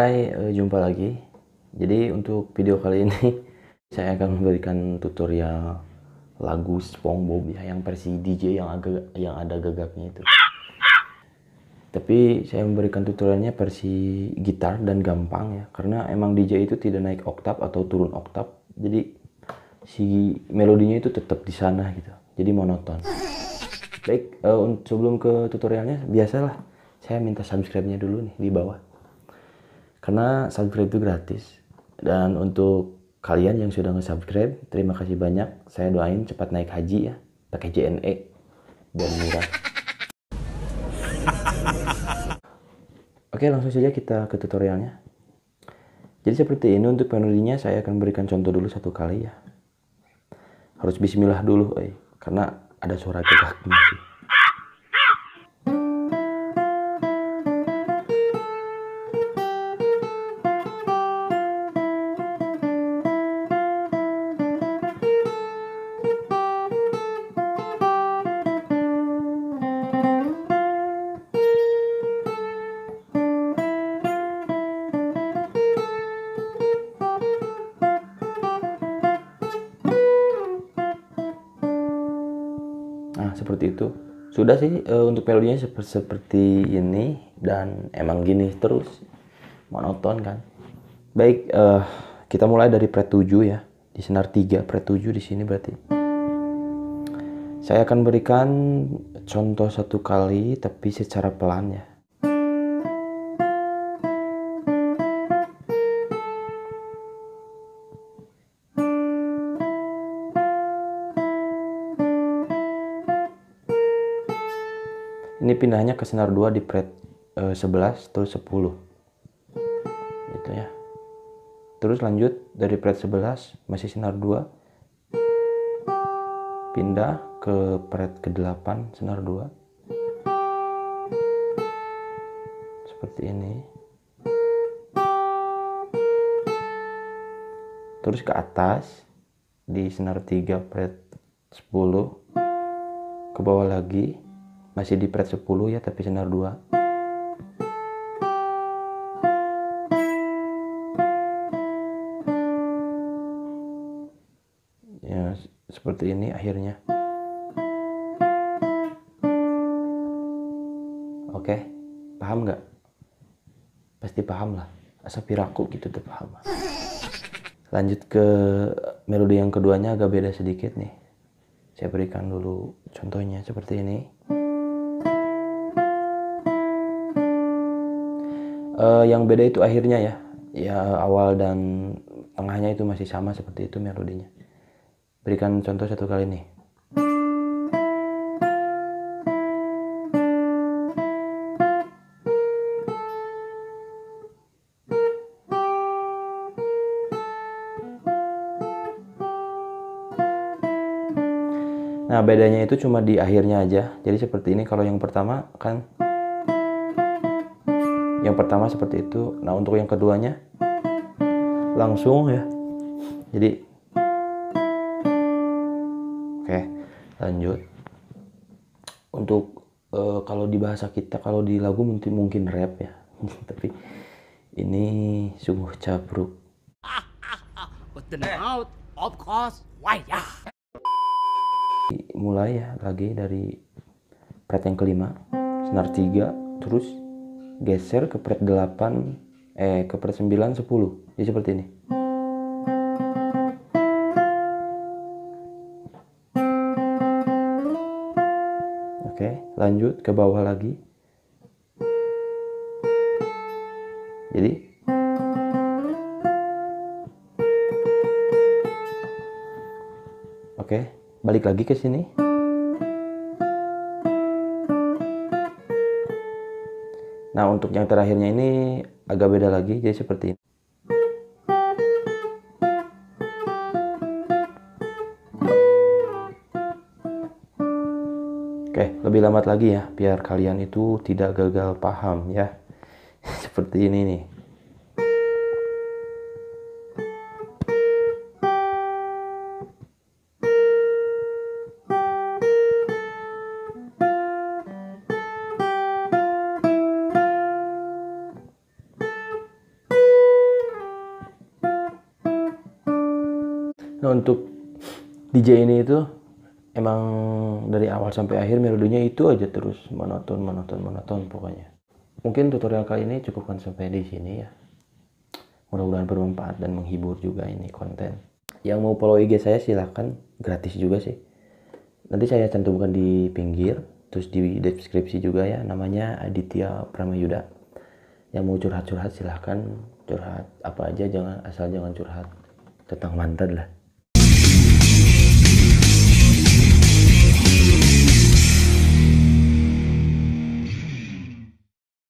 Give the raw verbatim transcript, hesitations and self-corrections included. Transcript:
Prai, jumpa lagi. Jadi untuk video kali ini saya akan memberikan tutorial lagu Spongebob ya, yang versi D J yang agak yang ada gagapnya itu. Tapi saya memberikan tutorialnya versi gitar dan gampang ya, karena emang D J itu tidak naik oktav atau turun oktav, jadi si melodinya itu tetap di sana gitu, jadi monoton. Baik, uh, sebelum ke tutorialnya, biasalah saya minta subscribe-nya dulu nih di bawah, karena subscribe itu gratis. Dan untuk kalian yang sudah nge-subscribe, terima kasih banyak. Saya doain cepat naik haji ya, pakai J N E dan murah. Oke, langsung saja kita ke tutorialnya. Jadi seperti ini untuk melodinya, saya akan berikan contoh dulu satu kali ya. Harus bismillah dulu, eh, karena ada suara gagaknya sih. Nah, seperti itu. Sudah sih e, untuk melodinya seperti ini, dan emang gini terus monoton kan. Baik, e, kita mulai dari fret tujuh ya. Di senar tiga, fret tujuh di sini berarti. Saya akan berikan contoh satu kali tapi secara pelan ya. Ini pindahnya ke senar dua di fret e, sebelas terus sepuluh gitu ya. Terus lanjut dari fret sebelas masih senar dua, pindah ke fret kedelapan senar dua seperti ini, terus ke atas di senar tiga fret sepuluh, ke bawah lagi masih di fret sepuluh ya, tapi senar dua. Ya, seperti ini akhirnya. Oke, paham nggak? Pasti paham lah. Asal piraku gitu tuh paham. Lanjut ke melodi yang keduanya, agak beda sedikit nih. Saya berikan dulu contohnya seperti ini. Uh, yang beda itu akhirnya ya, ya awal dan tengahnya itu masih sama seperti itu melodinya. Berikan contoh satu kali nih. Nah, bedanya itu cuma di akhirnya aja. Jadi seperti ini, kalau yang pertama kan yang pertama seperti itu. Nah, untuk yang keduanya langsung ya. Jadi oke, lanjut. Untuk e, kalau di bahasa kita, kalau di lagu mungkin mungkin rap ya. Tapi ini sungguh cabruk. Mulai ya lagi dari fret yang kelima, senar tiga, terus geser ke fret delapan, eh ke fret sembilan, sepuluh. Jadi seperti ini. Oke, lanjut ke bawah lagi. Jadi oke, balik lagi ke sini. Nah, untuk yang terakhirnya ini agak beda lagi, jadi seperti ini. Oke, lebih lambat lagi ya, biar kalian itu tidak gagal paham ya. Seperti ini nih. Nah untuk D J ini itu emang dari awal sampai akhir melodinya itu aja terus, monoton monoton monoton pokoknya. Mungkin tutorial kali ini cukupkan sampai di sini ya. Mudah-mudahan bermanfaat dan menghibur juga ini konten. Yang mau follow I G saya silahkan, gratis juga sih. Nanti saya cantumkan di pinggir, terus di deskripsi juga ya, namanya Aditya Pramayuda. Yang mau curhat-curhat silahkan curhat apa aja, jangan asal jangan curhat tentang mantan lah.